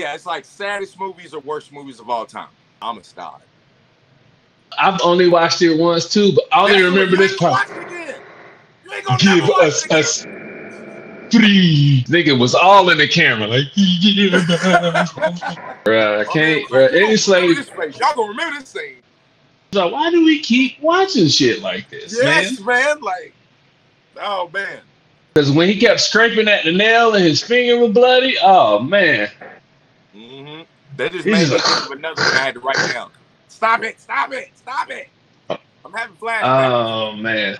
Yeah, it's like saddest movies or worst movies of all time. I'm a star. I've only watched it once too, but I only remember this part. Give us three. Nigga was all in the camera, like. Bruh, I can't. Bruh, any slave. Y'all gonna remember this scene. So why do we keep watching shit like this, man? Like, oh man. Because when he kept scraping at the nail and his finger was bloody, oh man. Mm-hmm. That just made me think of another thing I had to write down. Stop it! Stop it! Stop it! I'm having flashbacks. Oh man.